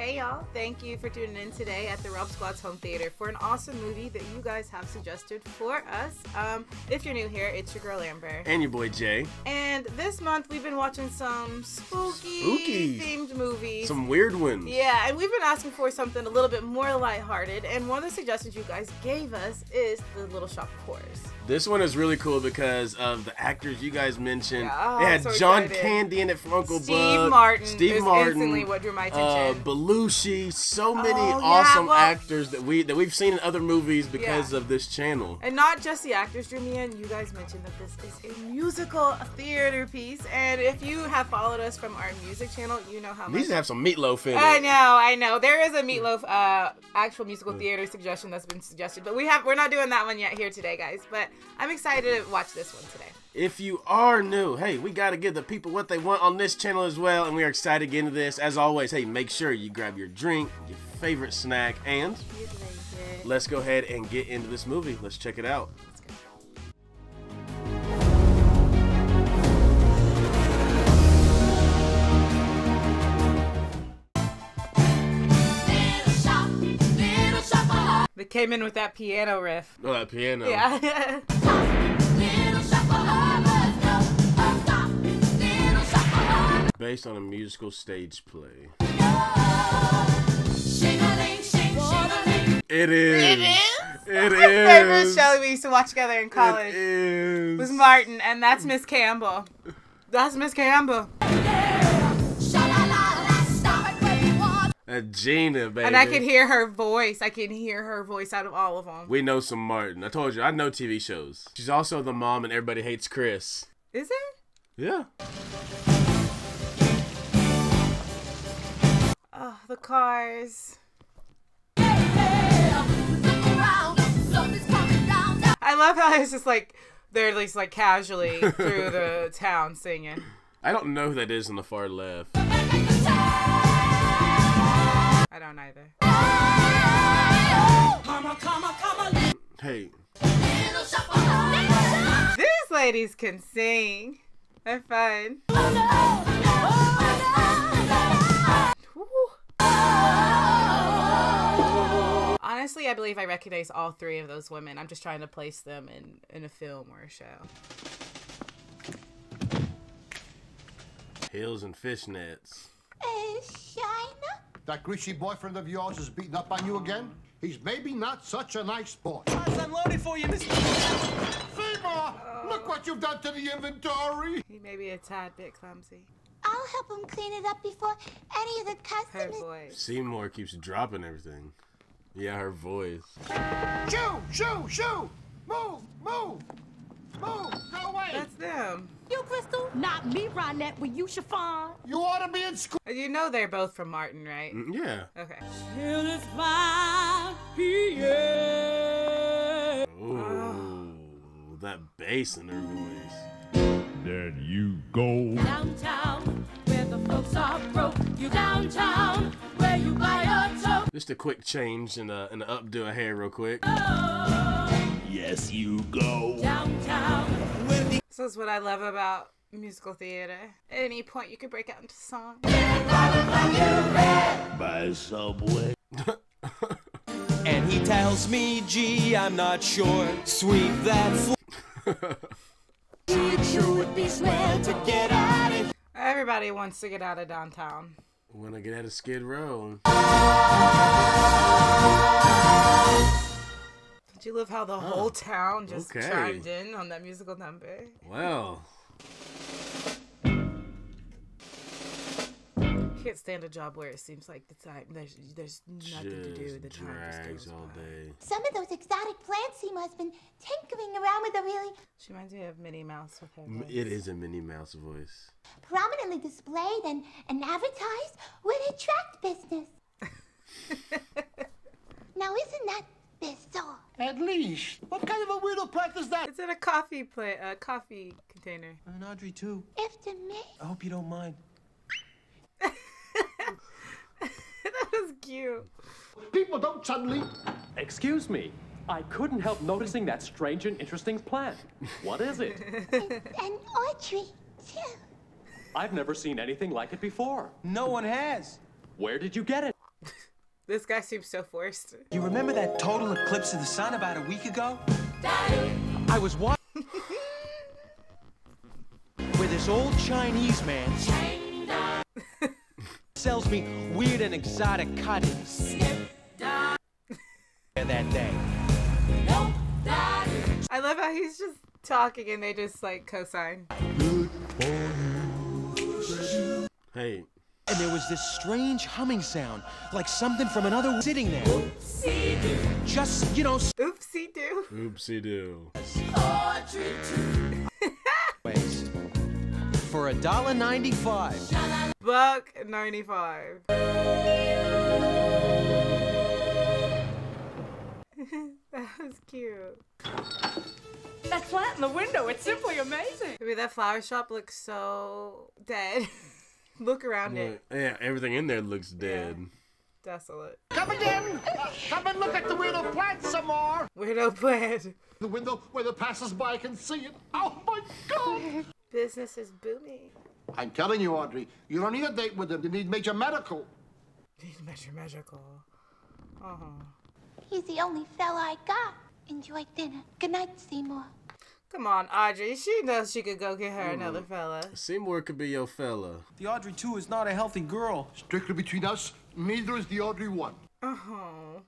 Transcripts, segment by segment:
Hey y'all, thank you for tuning in today at the Rob Squad's Home Theater for an awesome movie that you guys have suggested for us. If you're new here, it's your girl Amber. And your boy Jay. And this month we've been watching some spooky themed movies. Some weird ones. Yeah, and we've been asking for something a little bit more lighthearted, and one of the suggestions you guys gave us is The Little Shop Of Horrors. This one is really cool because of the actors you guys mentioned. Yeah, oh, it had so John Candy in it from Uncle Buck. Steve Martin. Instantly what drew my attention. Belushi. So many awesome actors that we've seen in other movies because of this channel. And not just the actors drew me in. You guys mentioned that this is a musical theater piece, and if you have followed us from our music channel, you know how much. These have some meatloaf in it. I know. There is a meatloaf actual musical theater suggestion that's been suggested, but we're not doing that one yet here today, guys. But I'm excited to watch this one today. If you are new, hey, we got to give the people what they want on this channel as well, and we are excited to get into this. As always, hey, make sure you grab your drink, your favorite snack, and let's go ahead and get into this movie. Let's check it out. They came in with that piano riff. Oh, that piano. Yeah. Based on a musical stage play. It is. It is? It is. My favorite show we used to watch together in college was Martin, and that's Miss Campbell. That's Miss Campbell. Gina, baby. And I can hear her voice. I can hear her voice out of all of them. We know some Martin. I told you, I know TV shows. She's also the mom in Everybody Hates Chris. Is it? Yeah. Oh, the cars. I love how it's just like, they're at least like casually through the town singing. I don't know who that is on the far left. I don't either. Hey. These ladies can sing. They're fun. Honestly, I believe I recognize all three of those women. I'm just trying to place them in a film or a show. Heels and fishnets. That greasy boyfriend of yours is beating up on you again? He's maybe not such a nice boy. I'm loaded for you, Mr. Seymour! Look what you've done to the inventory! He may be a tad bit clumsy. I'll help him clean it up before any of the customers... Her voice. Seymour keeps dropping everything. Yeah, her voice. Shoo! Shoo! Shoo! Move! Move! Move! Go away! That's them. You, Crystal? Not me, Ronette, with you, Chiffon. You ought to be in school. You know they're both from Martin, right? Yeah. Okay. Till it's 5 p.m. Oh, that bass in her voice. Then you go downtown where the folks are broke. You downtown where you buy a toe. Just a quick change and an updo of hair real quick. Oh, yes, you go downtown where the... This is what I love about musical theater. At any point, you could break out into song. By Subway. And he tells me, gee, I'm not sure. Sweep that floor. It sure would be swell to get out of. Everybody wants to get out of downtown. Want to get out of Skid Row. Do you love how the whole town just chimed in on that musical number? Wow. Can't stand a job where it seems like the time there's nothing to do. The time just goes all day. Some of those exotic plants seem has been tinkering around with a really. She reminds me of Minnie Mouse with her voice. It is a Minnie Mouse voice. Prominently displayed and advertised would attract business. Now isn't that? At least. What kind of a weirdo practice that? It's in a coffee container. And Audrey 2. After me. I hope you don't mind. That was cute. People don't suddenly. Excuse me. I couldn't help noticing that strange and interesting plant. What is it? It's an Audrey 2. I've never seen anything like it before. No one has. Where did you get it? This guy seems so forced. You remember that total eclipse of the sun about a week ago? Daddy! I was watching where this old Chinese man sells me weird and exotic cuttings that day. Nope, Daddy. I love how he's just talking and they just like co-sign. Hey. And there was this strange humming sound, like something from another sitting there. Oopsie-doo. Just, you know... Oopsie-doo. Oopsie-doo. Audrey 2. For $1.95. $1.95. That was cute. That flat in the window, it's simply amazing. I mean, that flower shop looks so dead. Look around it. Yeah, everything in there looks dead. Yeah. Desolate. Come again! Come and look at the weirdo plant some more! Weirdo plant. The window where the passers-by can see it. Oh my God! Business is booming. I'm telling you, Audrey, you don't need a date with them. You need major medical. Uh-huh. He's the only fella I got. Enjoy dinner. Good night, Seymour. Come on, Audrey. She knows she could go get her another fella. Seymour could be your fella. The Audrey 2 is not a healthy girl. Strictly between us, neither is the Audrey 1. Oh.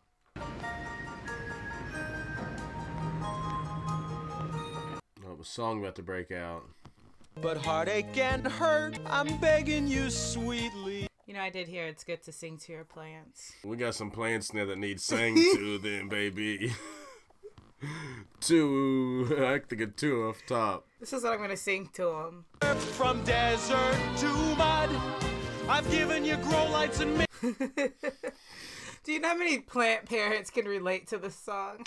Oh, the song about to break out. But heartache and hurt, I'm begging you sweetly. You know, I did hear it's good to sing to your plants. We got some plants now that need sang to them, baby. Two, I have to get two off top. This is what I'm gonna sing to him. From desert to mud, I've given you grow lights and me. Do you know how many plant parents can relate to this song?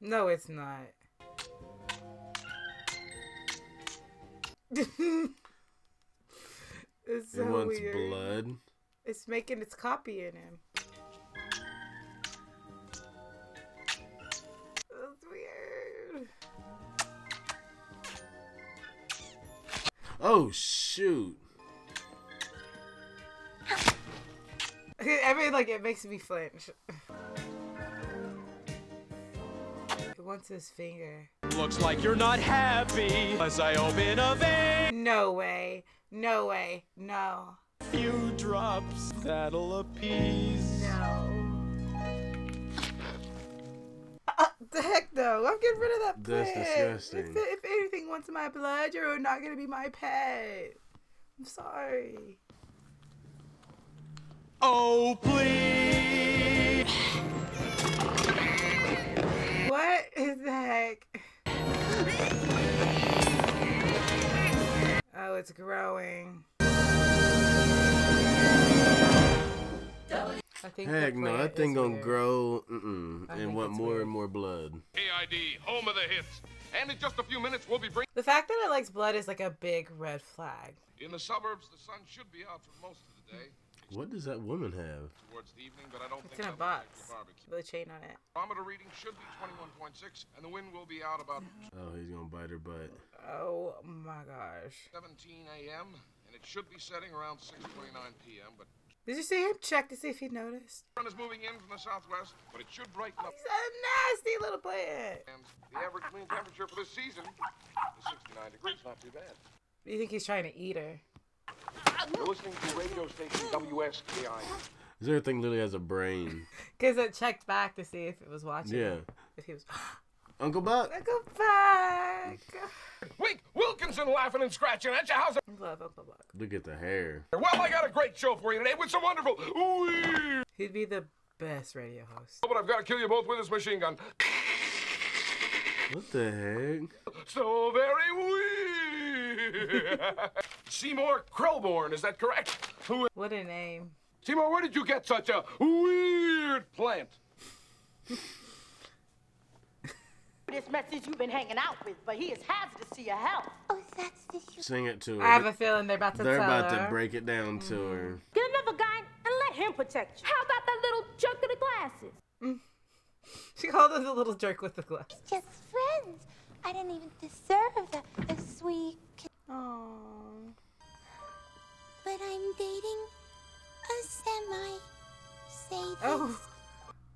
No, it's not. It's so weird. Blood. It's making its copy in him. Oh, shoot. I mean, like, it makes me flinch. It wants his finger. Looks like you're not happy as I open a vein. No way. No way. No. Few drops that'll appease. No. The heck though, I'm getting rid of that plant. That's disgusting. If anything wants my blood, you're not gonna be my pet. I'm sorry. Oh please. What is the heck? Oh, it's growing. Heck no, that thing gonna grow and want more and more blood. AID, home of the hits. And in just a few minutes, we'll be bringing... The fact that it likes blood is like a big red flag. In the suburbs, the sun should be out for most of the day. What does that woman have? Towards the evening, but I don't think it's in a box. With a chain on it. Barometer reading should be 21.6, and the wind will be out about... Oh, he's gonna bite her butt. Oh my gosh. 17 AM, and it should be setting around 6:29 PM, but... Did you see him check to see if he noticed? The sun is moving in from the southwest, but it should brighten up. He's a nasty little plant. And the average mean temperature for this season is 69 degrees, not too bad. You think he's trying to eat her? You're listening to radio station WSKI. This other thing literally has a brain. Because it checked back to see if it was watching. Yeah. If he was... Uncle Buck. Uncle Buck. Wink Wilkinson laughing and scratching at your house. I love Uncle Buck. Look at the hair. Well, I got a great show for you today with some wonderful... Ooh. He'd be the best radio host. Oh, but I've got to kill you both with this machine gun. What the heck? So very weird. Seymour Krelborn, is that correct? What a name. Seymour, where did you get such a weird plant? This message you've been hanging out with, but he is hazardous to your health. Oh, that's the issue. Sing it to her. I have a feeling they're about to break it down to her. Get another guy and let him protect you. How about that little jerk with the glasses? She called us a little jerk with the glasses. It's just friends. I didn't even deserve a sweet kiss. Aww. But I'm dating was semi sadist. Oh.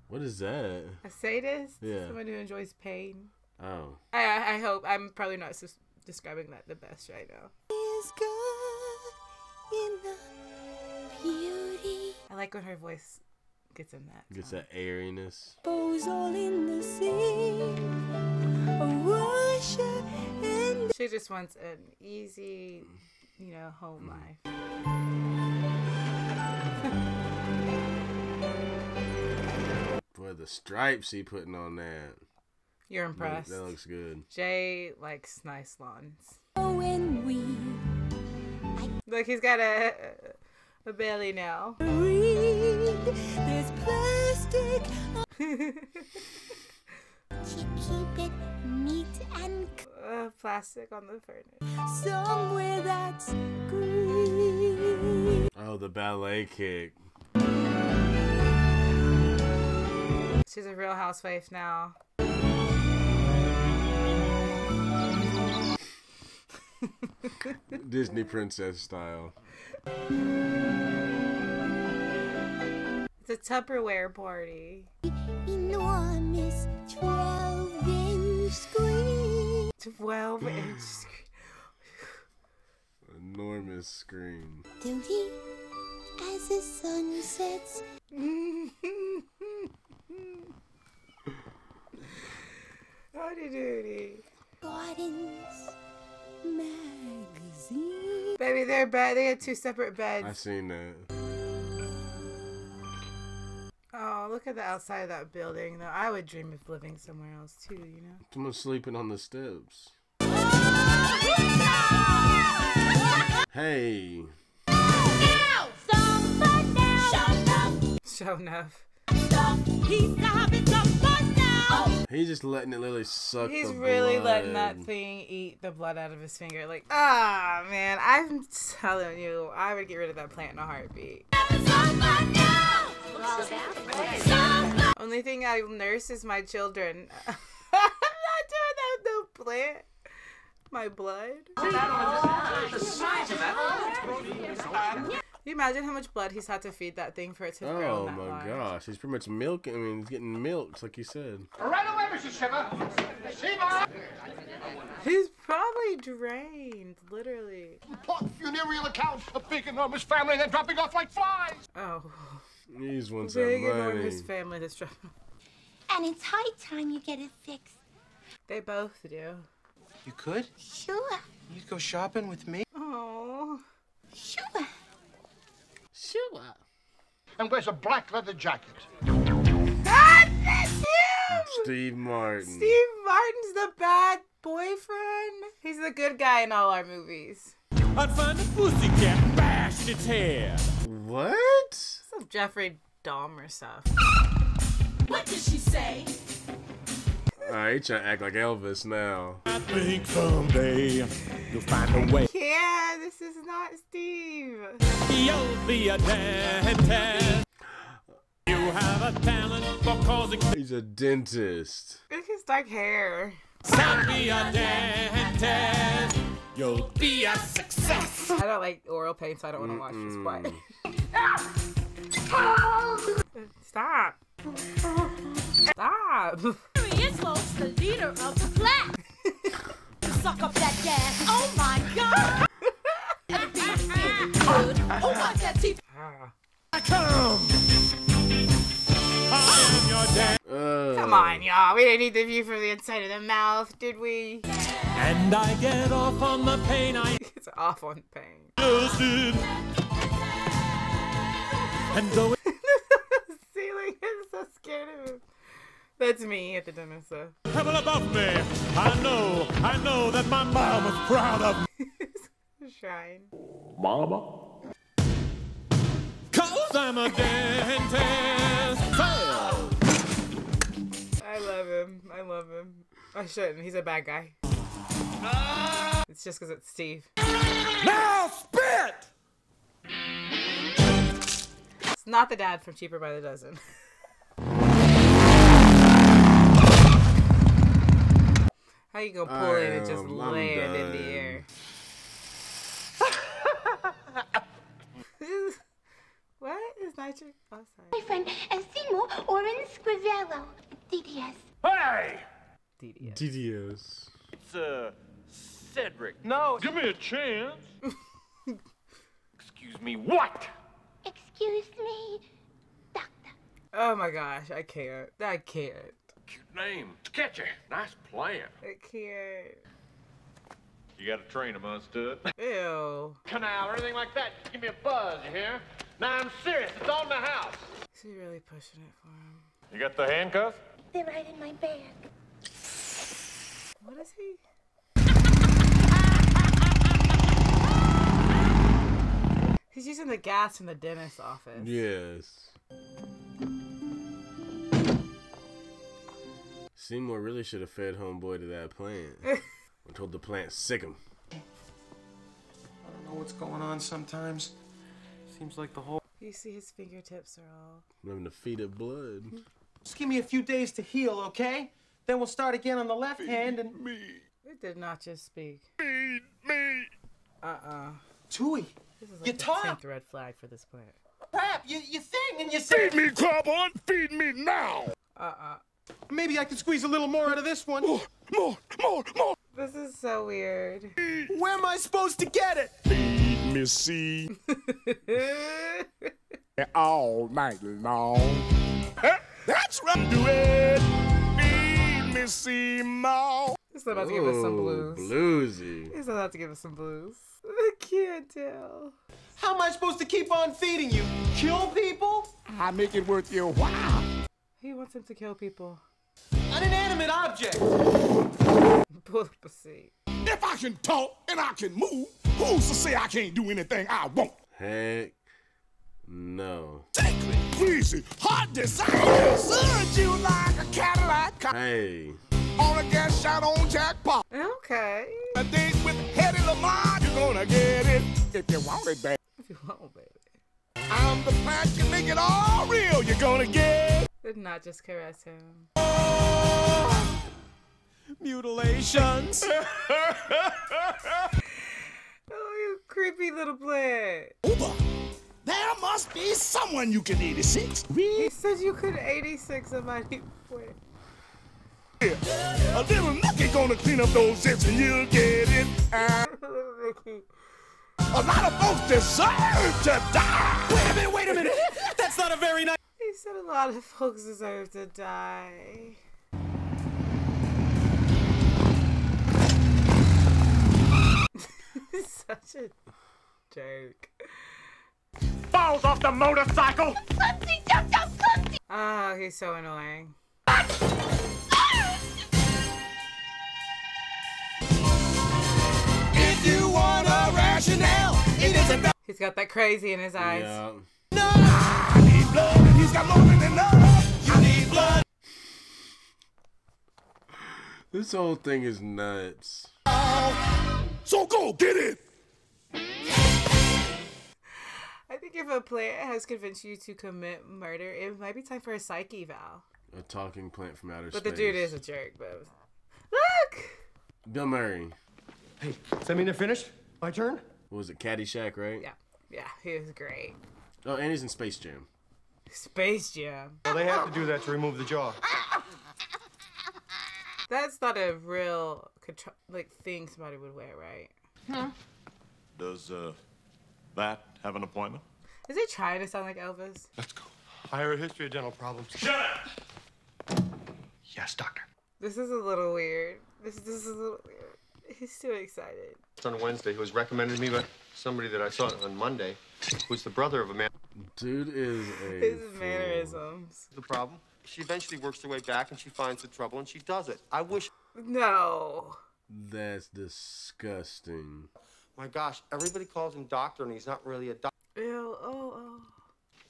What is that? A sadist? Yeah. Someone who enjoys pain. Oh. I hope. I'm probably not describing that the best right now. Is good in the beauty. I like when her voice gets in that. Gets that airiness. All in the sea. She just wants an easy, you know, home life. Boy, the stripes he putting on that. You're impressed. That looks good. Jay likes nice lawns. Oh, and we. Look, he's got a belly now. There's plastic. Keep it neat and plastic on the furniture. Somewhere that's green. Oh, the ballet kick. She's a real housewife now. Disney princess style. It's a Tupperware party. Enormous 12-inch screen. 12-inch screen. Enormous screen. Duty as the sun sets. Howdy doody. Gardens. Magazine. Baby, their bed. They had two separate beds. I seen that. Oh, look at the outside of that building, though. I would dream of living somewhere else too, you know. Someone's sleeping on the steps. Hey. Now, someone now. Show enough. He's just letting it literally suck the blood. He's really letting that thing eat the blood out of his finger. Like, ah, man, I'm telling you, I would get rid of that plant in a heartbeat. Only thing I nurse is my children. I'm not doing that with no plant. My blood. Can you imagine how much blood he's had to feed that thing for it to grow that large? Oh my gosh, he's pretty much milking. I mean, he's getting milked, like you said. Right away, Mrs. Shiver! Shiver! He's probably drained, literally. Pot funereal account, a big enormous family, they're dropping off like flies! Oh. These ones are big enormous family that's dropping off. And it's high time you get it fixed. They both do. You could? Sure. You'd go shopping with me? Oh. Sure. Sure. And wears a black leather jacket. God bless you! Steve Martin. Steve Martin's the bad boyfriend. He's the good guy in all our movies. I'd find a pussycat bashed its head. What? Some Jeffrey Dahmer stuff. What did she say? Alright, you trying to act like Elvis now. I think someday you'll find a way. Yeah, this is not Steve. You'll be a dentist. You have a talent for causing. He's a dentist. Look at his dark hair. Sound be a dentist. You'll be a success. I don't like oral pain, so I don't want to watch this part. Stop. Stop. Islo's the leader of the black. Suck up that gas. Oh my god. Oh my god, teeth. I come. I am your dad. Come on, y'all. We didn't need the view from the inside of the mouth, did we? And I get off on the pain. It's off on pain. And the ceiling is so scared of him. That's me at the dentist. So. Trouble above me. I know that my mom was proud of me. Shrine. Mama. Cause I'm a dentist. Oh. I love him. I love him. I shouldn't. He's a bad guy. It's just because it's Steve. Now spit! It's not the dad from Cheaper by the Dozen. How you gonna pull it and just land in the air? What? Badger? Oh, sorry. My friend, Seymour Orin Scrivello. DDS. Hey! DDS. DDS. It's, Cedric. No. Give me a chance. Excuse me, what? Excuse me, doctor. Oh my gosh, I can't. I can't. Cute name. It's catchy. Nice plant. I can't. You gotta train them, understood? Ew. Canal or anything like that. Just give me a buzz, you hear? Now I'm serious. It's all in the house. Is he really pushing it for him? You got the handcuffs? They're right in my bag. What is he? He's using the gas in the dentist's office. Yes. Seymour really should have fed homeboy to that plant. I told the plant sick him. I don't know what's going on sometimes. Seems like the whole... You see his fingertips are all... I'm having to feed it blood. Just give me a few days to heal, okay? Then we'll start again on the left hand and... me. It did not just speak. Feed me. Tui. This is like you the 10th red flag for this plant. Crap, you sing and you sing. Feed me, Krelborn! Feed me now! Maybe I can squeeze a little more out of this one. More! This is so weird. Where am I supposed to get it? Feed me, see. All night long. That's right. Do it. Feed me, see, more. He's about to give us some blues. Bluesy. He's about to give us some blues. I can't tell. How am I supposed to keep on feeding you? Kill people? I make it worth your while. He wants him to kill people. An inanimate object. If I can talk and I can move, who's to say I can't do anything I want? Heck no. Sacred, greasy, hot desire. Surge you like a Cadillac. Hey. On a gas shot on jackpot. Okay. A date with Hedy Lamarr. You're gonna get it if you want it, baby. If you want it, baby. I'm the plant, you make it all real. You're gonna get it. Did not just caress him. Oh, mutilations. Oh, you creepy little plant. Uber. There must be someone you can 86. He said you could 86 somebody. Wait. A little Nicky gonna clean up those zips and you'll get it. A lot of folks deserve to die. Wait a minute. That's not a very nice... He said a lot of folks deserve to die. Such a joke. Falls off the motorcycle. Clumsy jumped out clumsy. Ah, he's so annoying. You want a rationale? It isn't. He's got that crazy in his eyes. Yeah. No, I need blood. He's got more than enough. You need blood. This whole thing is nuts. So go get it. I think if a plant has convinced you to commit murder, it might be time for a psych eval. A talking plant from outer space. But the dude is a jerk, but look. Bill Murray. Hey, does that mean they're finished? My turn? What was it, Caddyshack, right? Yeah. Yeah, he was great. Oh, and he's in Space Jam. Space Jam. Well, they have to do that to remove the jaw. That's not a real thing somebody would wear, right? No. Does that have an appointment? Is he trying to sound like Elvis? Let's go. I have a history of dental problems. Shut up! Yes, doctor. This is a little weird. This is a little weird. He's too excited. On Wednesday, he was recommended to me by somebody that I saw on Monday, who's the brother of a man. Dude is a his mannerisms. The problem? She eventually works her way back and she finds the trouble and she does it. I wish... No. That's disgusting. My gosh, everybody calls him doctor and he's not really a doctor. Ew,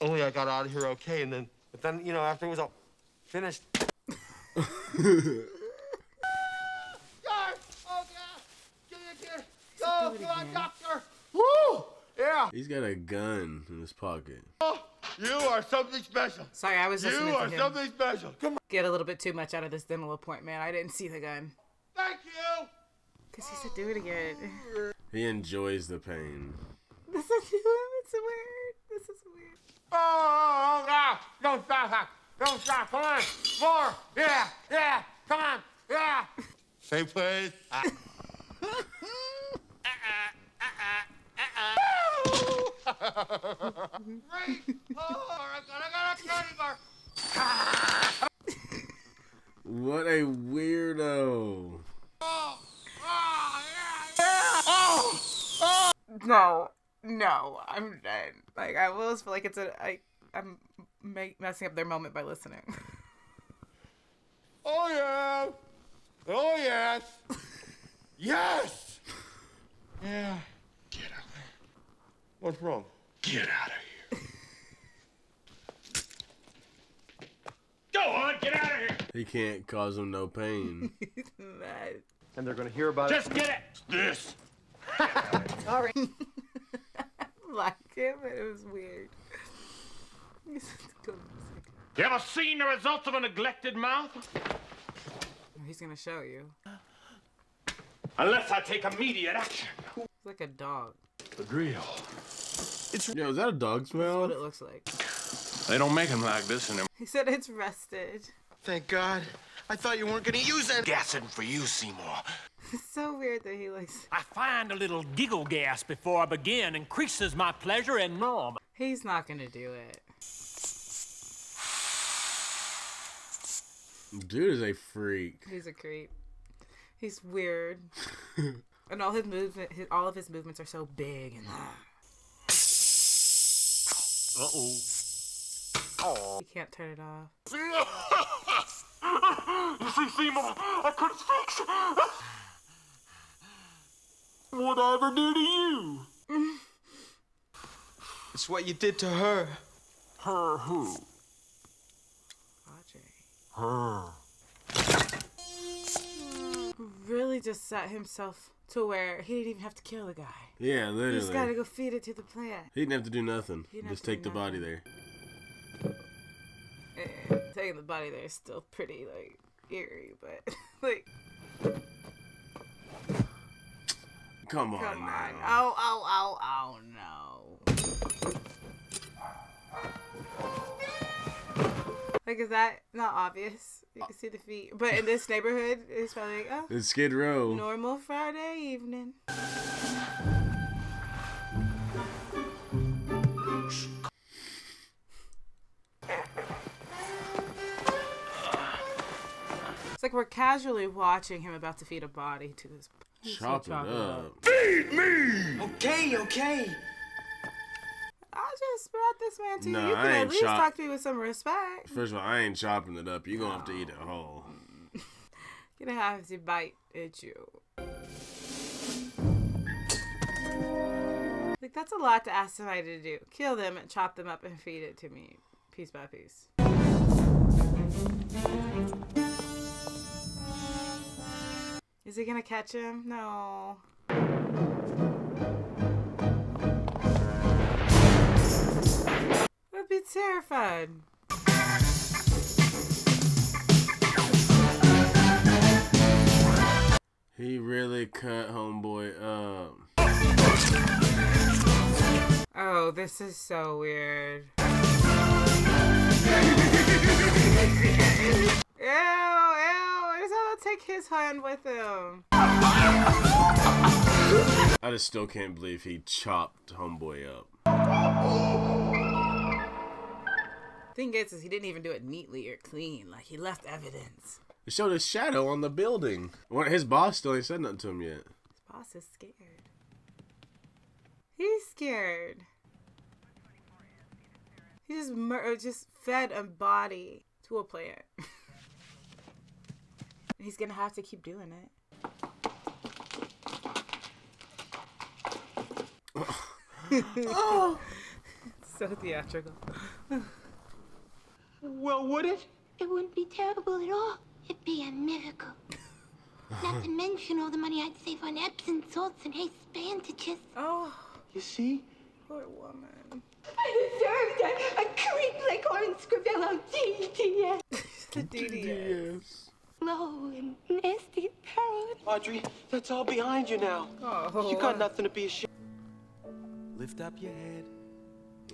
Only I got out of here okay and then... But then, you know, after it was all finished... Oh, God, doctor! Woo! Yeah! He's got a gun in his pocket. Oh, you are something special. Sorry, I was listening to him. You are something special. Come on. Get a little bit too much out of this dental appointment. I didn't see the gun. Thank you! Because he said do it again. He enjoys the pain. This is weird. This is weird. Yeah, come on. More. Yeah, yeah. Come on. Yeah. Same place. Right. Oh, I got a candy bar. What a weirdo. Oh, oh, yeah, yeah. Oh, oh. No, I'm dead. Like, I will just feel like it's I'm messing up their moment by listening. Oh, yeah. Oh, yes. Yes. Yeah. Get out of here. What's wrong? Get out of here. Go on, get out of here! He can't cause them no pain. And they're gonna hear about it. Just get it! This! Sorry. I liked him, but it was weird. You ever seen the results of a neglected mouth? He's gonna show you. Unless I take immediate action. It's like a dog. The drill. Yo, is that a dog smell? That's what it looks like. They don't make them like this anymore. He said it's rusted. Thank God. I thought you weren't gonna use that. Gassing for you, Seymour. It's so weird that he likes... I find a little giggle gas before I begin increases my pleasure and norm. He's not gonna do it. Dude is a freak. He's a creep. He's weird. And all his movement, all of his movements are so big and... Uh-oh. You can't turn it off. You see, Seymour, I couldn't fix it. What I ever do to you? It's what you did to her. Her who? Audrey. Her. Really just set himself to where he didn't even have to kill the guy. Yeah, literally. He just gotta go feed it to the plant. He didn't have to do nothing. Just take the body there. Taking the body there is still pretty, like, eerie, but, like... Come on, come on. Oh, oh, oh, oh, no. Like, is that not obvious? You can see the feet. But in this neighborhood, it's probably like, oh. It's Skid Row. Normal Friday evening. It's like we're casually watching him about to feed a body to this. Chop it up. Feed me! Okay, okay. I just brought this man to you. You can at least talk to me with some respect. First of all, I ain't chopping it up. You're going to have to eat it whole. You're going to have to bite at you. Like, that's a lot to ask somebody to do. Kill them and chop them up and feed it to me. Piece by piece. Is he gonna catch him? No. I'd be terrified. He really cut homeboy up. Oh, this is so weird. Take his hand with him. I just still can't believe he chopped homeboy up. Thing is he didn't even do it neatly or clean. Like, he left evidence. It showed his shadow on the building. His boss still ain't said nothing to him yet. His boss is scared. He's scared. He just fed a body to a plant. He's gonna have to keep doing it. Oh. So theatrical. Well, would it? It wouldn't be terrible at all. It'd be a miracle. Not to mention all the money I'd save on Epsom salts and Ace bandages. Oh. You see? Poor woman. I deserved a creep like Orin Scrivello DDS. The DDS. Low and nasty parrot. Audrey, that's all behind you now. Oh. You got nothing to be ashamed. Lift up your head.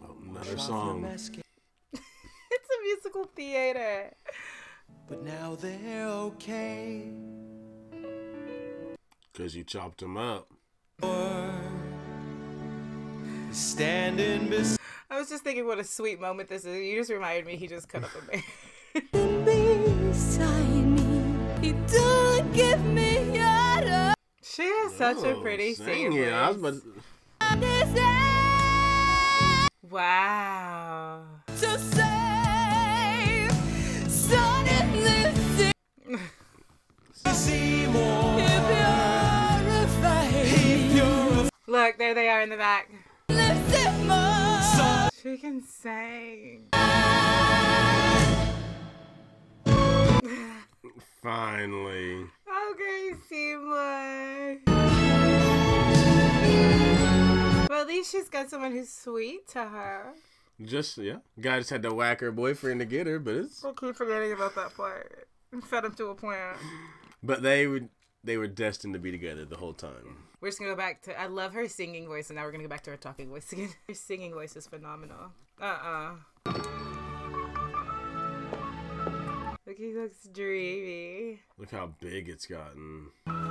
Oh, another song. It's a musical musical theater. But now they're okay. Cause you chopped them up. Standing beside. I was just thinking what a sweet moment this is. You just reminded me he just cut up a man. She has such a pretty singing. I was about to... Wow. To save son in the sea. Look, there they are in the back. She can sing. Finally. Okay, Seymour. Well, at least she's got someone who's sweet to her. Just, yeah. Guy just had to whack her boyfriend to get her, but it's... I keep forgetting about that part. Fed him to a plant. But they were destined to be together the whole time. We're just going to go back to... I love her singing voice, and now we're going to go back to her talking voice again. Her singing voice is phenomenal. Look, he looks dreamy. Look how big it's gotten. Oh,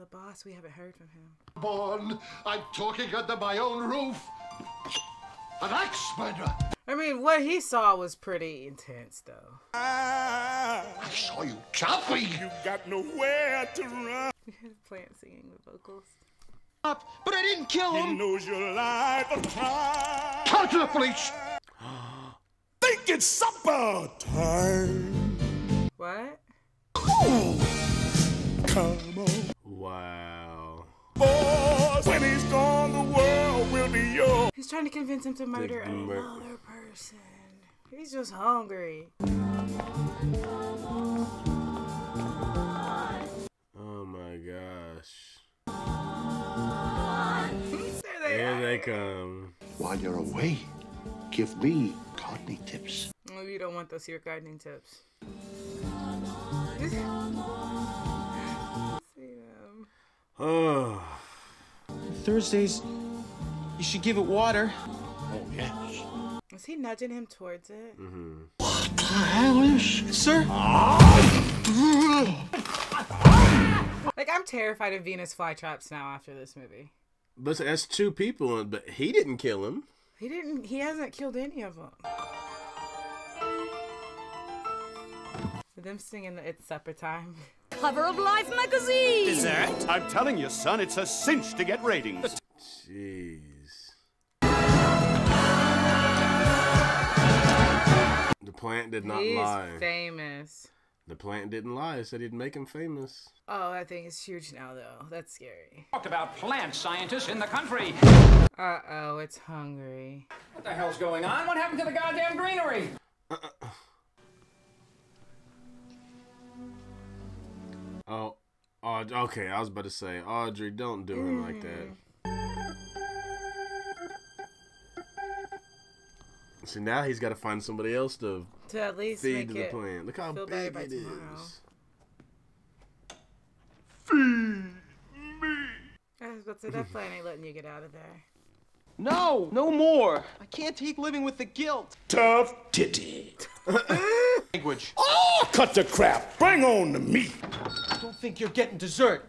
the boss, we haven't heard from him. Born, I'm talking under my own roof. An axe murderer. I mean, what he saw was pretty intense, though. I saw you chopping. You got nowhere to run. We had a plant singing the vocals. But I didn't kill him. He knows your life. Come to the police. Think it's supper time. What? Cool. Come on. Wow. Boys, when he's gone, the world will be yours. He's trying to convince him to murder another person. He's just hungry. Oh my gosh. Here they come. While you're away, give me gardening tips. Oh, you don't want those, your gardening tips. Oh. Thursdays, you should give it water. Oh, yes. Is he nudging him towards it? Mm-hmm. What the hell is it, sir? Like, I'm terrified of Venus flytraps now after this movie. But that's two people, but he didn't kill him. He didn't. He hasn't killed any of them. Them singing the "It's Supper Time." Cover of Life magazine. Dessert? I'm telling you, son, it's a cinch to get ratings. Jeez. The plant did not lie. He's famous. The plant didn't lie. It said he'd make him famous. Oh, that thing is huge now, though. That's scary. Talk about plant scientists in the country. Uh-oh, it's hungry. What the hell's going on? What happened to the goddamn greenery? Oh, okay. I was about to say, Audrey, don't do him like that. So now he's got to find somebody else to at least feed the plant. Look how big it is. Feed me. I was about to say, that plant ain't letting you get out of there. No, no more. I can't take living with the guilt. Tough titty. Language. Oh, cut the crap. Bring on the meat. I don't think you're getting dessert.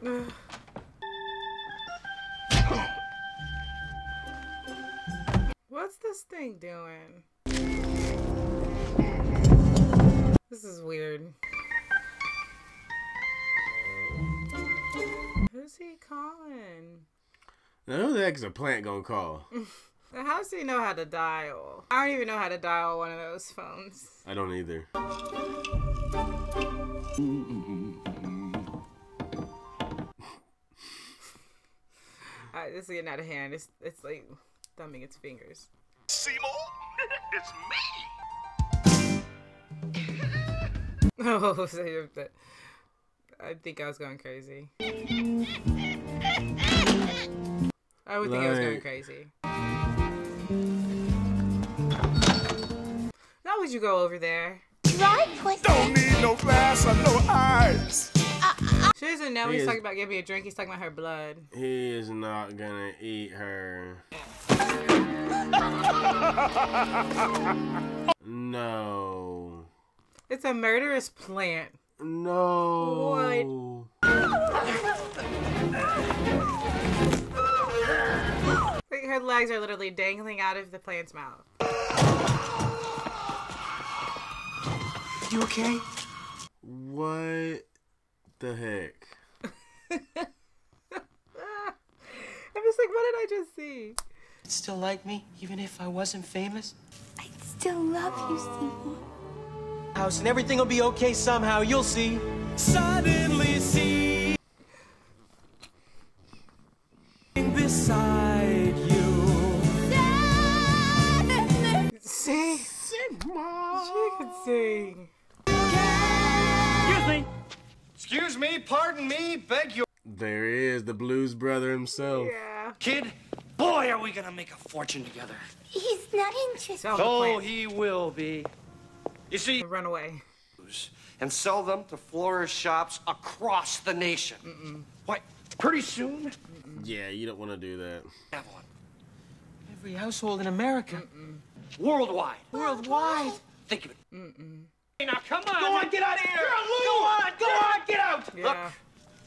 What's this thing doing? This is weird. Who's he calling? Now who the heck is a plant gonna call? How does he know how to dial? I don't even know how to dial one of those phones. I don't either. Alright, this is getting out of hand. It's like thumbing its fingers. Seymour? It's me! Oh, I think I was going crazy. I would think I was going crazy. How would you go over there? Right, don't need no glass or no eyes. She doesn't know he's talking about giving me a drink. He's talking about her blood. He is not gonna eat her. No. It's a murderous plant. No. What? Like her legs are literally dangling out of the plant's mouth. You okay? What the heck? I'm just like, what did I just see? You'd still like me, even if I wasn't famous? I'd still love you, Seymour. House and everything will be okay somehow, you'll see. Suddenly see. Beside you. See? Seymour. She can sing. Excuse me. Excuse me, pardon me, beg your... There he is, the blues brother himself. Yeah. Kid, boy, are we gonna make a fortune together. He's not interested. Oh, he will be. You see... Run away. ...and sell them to florist shops across the nation. Mm-mm. What, pretty soon? Mm-mm. Yeah, you don't want to do that. Have one. Every household in America. Mm-mm. Worldwide. Worldwide. Think of it. Mm-mm. Hey, now, come on. Go on, get out of here. You're a loser. Go on, get out. Yeah. Look,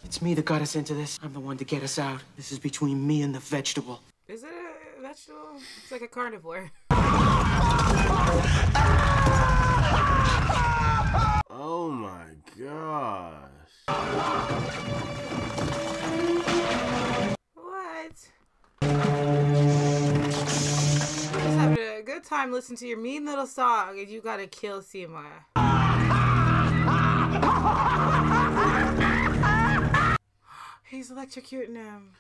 it's me that got us into this. I'm the one to get us out. This is between me and the vegetable. Is it a vegetable? It's like a carnivore. Oh, my gosh. What? Just having a good time listening to your mean little song, and you gotta kill Seymour. He's electrocuting him.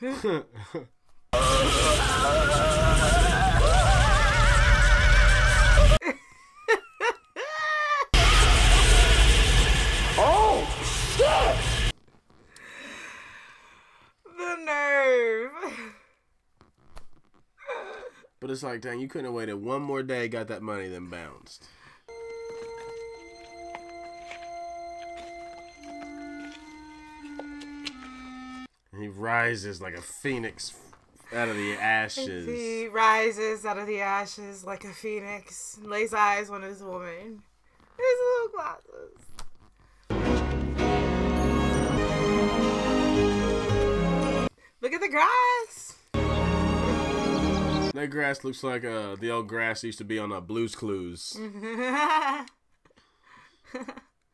The nerve. But it's like, dang, you couldn't have waited one more day, got that money, then bounced. He rises like a phoenix out of the ashes. He rises out of the ashes like a phoenix, lays eyes on his woman. His little glasses. Look at the grass. That grass looks like the old grass used to be on Blue's Clues.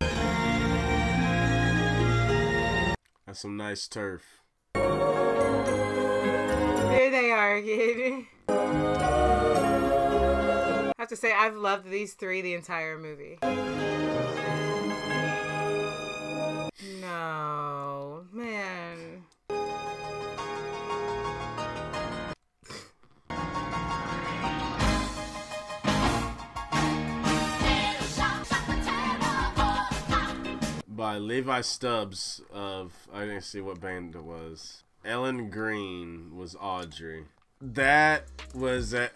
That's some nice turf. There they are again. I have to say, I've loved these three the entire movie. No, man. By Levi Stubbs of, I didn't see what band it was. Ellen Green was Audrey. That was it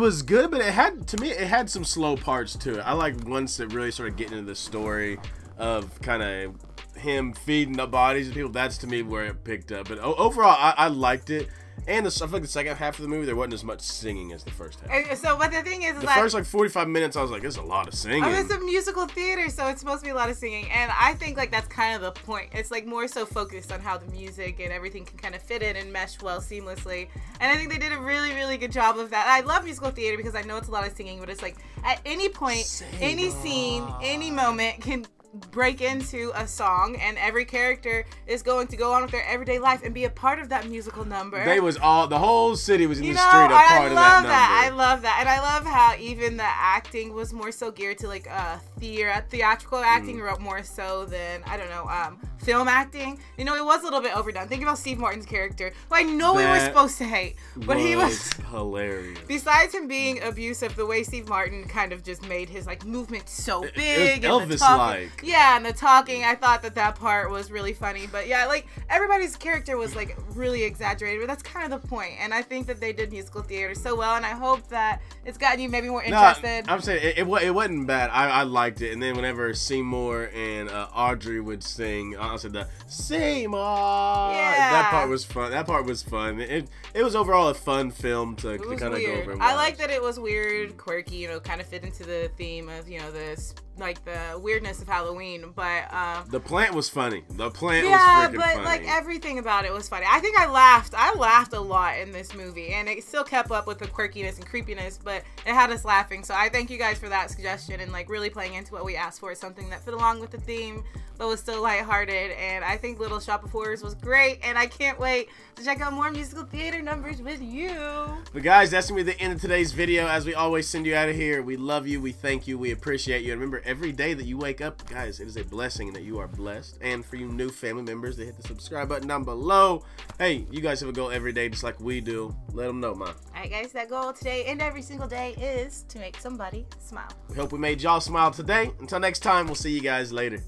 was good, but it had, to me, it had some slow parts to it. I like once it really started getting into the story of kind of him feeding the bodies of people. That's, to me, where it picked up. But overall, I liked it. And I feel like the second half of the movie, there wasn't as much singing as the first half. So, but the thing is, the like, first like 45 minutes, I was like, "There's a lot of singing." I mean, it's a musical theater, so it's supposed to be a lot of singing, and I think like that's kind of the point. It's like more so focused on how the music and everything can kind of fit in and mesh well seamlessly. And I think they did a really, really good job of that. I love musical theater because I know it's a lot of singing, but it's like at any point, any scene, any moment can break into a song, and every character is going to go on with their everyday life and be a part of that musical number. They was all, the whole city was in the street a part of that number. I love that. And I love how even the acting was more so geared to like theatrical acting more so than, I don't know, film acting, you know, it was a little bit overdone. Think about Steve Martin's character, who I know we were supposed to hate, but he was hilarious. Besides him being abusive, the way Steve Martin kind of just made his like movement so big, and Elvis-like. Yeah, and the talking, I thought that that part was really funny. But yeah, like everybody's character was like really exaggerated, but that's kind of the point. And I think that they did musical theater so well, and I hope that it's gotten you maybe more interested. No, I'm saying it wasn't bad. I liked it. And then whenever Seymour and Audrey would sing, I said the Seymour. Yeah. That part was fun. That part was fun. It was overall a fun film to kind of go over. And I like that it was weird, quirky, you know, kind of fit into the theme of, you know, this like the weirdness of Halloween, but the plant was funny. The plant was freaking funny. Yeah, but like everything about it was funny. I think I laughed a lot in this movie, and it still kept up with the quirkiness and creepiness, but it had us laughing. So I thank you guys for that suggestion and like really playing into what we asked for, something that fit along with the theme but was still lighthearted. And I think Little Shop of Horrors was great, and I can't wait to check out more musical theater numbers with you. But guys, that's gonna be the end of today's video. As we always send you out of here, we love you, we thank you, we appreciate you, and remember, every day that you wake up, guys, it is a blessing that you are blessed. And for you new family members that hit the subscribe button down below, hey, you guys have a goal every day just like we do. Let them know, man. All right, guys, that goal today and every single day is to make somebody smile. We hope we made y'all smile today. Until next time, we'll see you guys later.